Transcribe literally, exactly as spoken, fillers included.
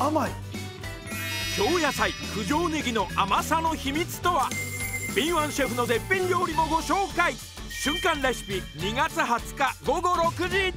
甘い。京野菜九条ネギの甘さの秘密とは。敏腕シェフの絶品料理もご紹介。瞬間レシピにがつはつか午後ろくじ。